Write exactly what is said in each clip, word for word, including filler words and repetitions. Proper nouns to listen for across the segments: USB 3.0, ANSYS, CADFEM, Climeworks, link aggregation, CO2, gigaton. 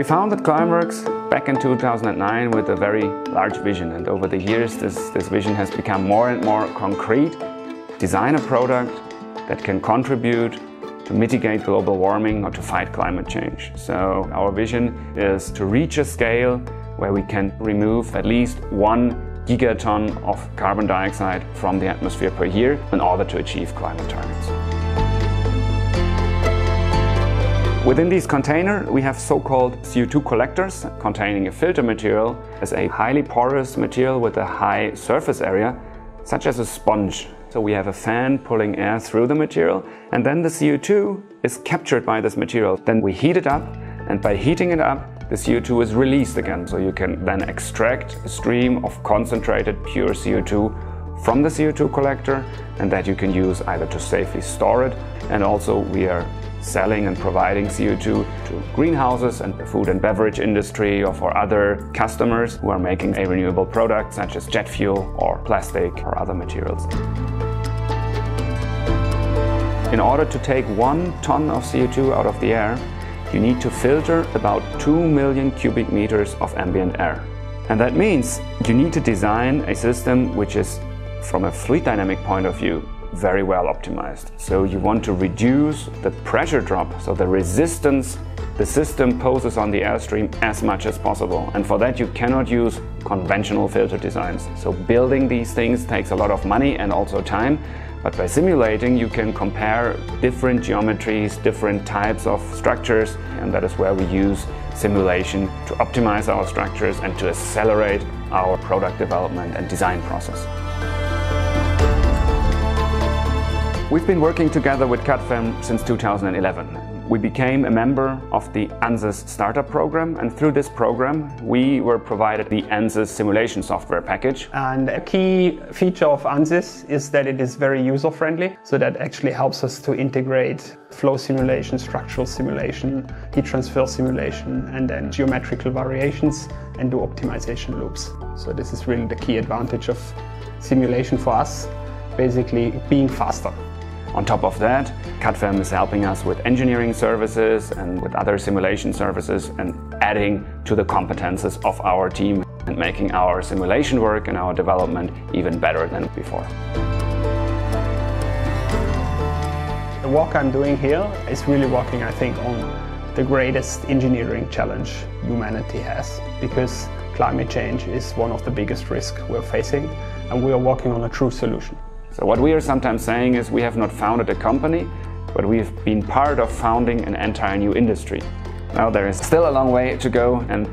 We founded Climeworks back in two thousand nine with a very large vision, and over the years this, this vision has become more and more concrete. Design a product that can contribute to mitigate global warming or to fight climate change. So our vision is to reach a scale where we can remove at least one gigaton of carbon dioxide from the atmosphere per year in order to achieve climate targets. Within these containers, we have so-called C O two collectors containing a filter material as a highly porous material with a high surface area, such as a sponge. So we have a fan pulling air through the material, and then the C O two is captured by this material. Then we heat it up, and by heating it up, the C O two is released again. So you can then extract a stream of concentrated pure C O two from the C O two collector, and that you can use either to safely store it, and also we are selling and providing C O two to greenhouses and the food and beverage industry, or for other customers who are making a renewable product such as jet fuel or plastic or other materials. In order to take one ton of C O two out of the air, you need to filter about two million cubic meters of ambient air. And that means you need to design a system which is, from a fluid dynamic point of view, very well optimized. So you want to reduce the pressure drop, so the resistance the system poses on the airstream, as much as possible. And for that you cannot use conventional filter designs. So building these things takes a lot of money and also time, but by simulating you can compare different geometries, different types of structures, and that is where we use simulation to optimize our structures and to accelerate our product development and design process. We've been working together with CADFEM since two thousand eleven. We became a member of the ANSYS startup program, and through this program we were provided the ANSYS simulation software package. And a key feature of ANSYS is that it is very user-friendly, so that actually helps us to integrate flow simulation, structural simulation, heat transfer simulation, and then geometrical variations, and do optimization loops. So this is really the key advantage of simulation for us, basically being faster. On top of that, CADFEM is helping us with engineering services and with other simulation services, and adding to the competences of our team and making our simulation work and our development even better than before. The work I'm doing here is really working, I think, on the greatest engineering challenge humanity has, because climate change is one of the biggest risks we're facing, and we are working on a true solution. So what we are sometimes saying is we have not founded a company, but we've been part of founding an entire new industry. Now there is still a long way to go, and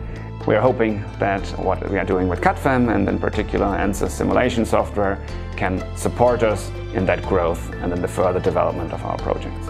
we are hoping that what we are doing with CADFEM, and in particular ANSYS simulation software, can support us in that growth and in the further development of our projects.